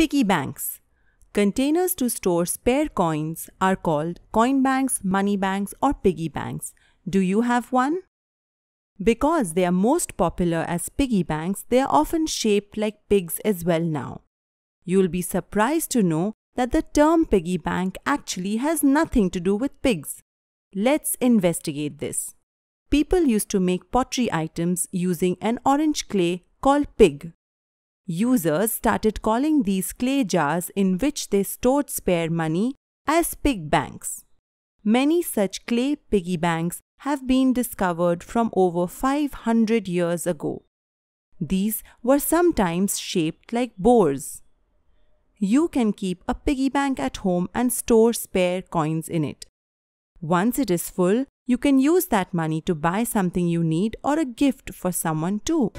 Piggy banks. Containers to store spare coins are called coin banks, money banks, or piggy banks. Do you have one? Because they are most popular as piggy banks, they are often shaped like pigs as well now. You will be surprised to know that the term piggy bank actually has nothing to do with pigs. Let's investigate this. People used to make pottery items using an orange clay called pig. Users started calling these clay jars in which they stored spare money as pig banks. Many such clay piggy banks have been discovered from over 500 years ago. These were sometimes shaped like boars. You can keep a piggy bank at home and store spare coins in it. Once it is full, you can use that money to buy something you need or a gift for someone too.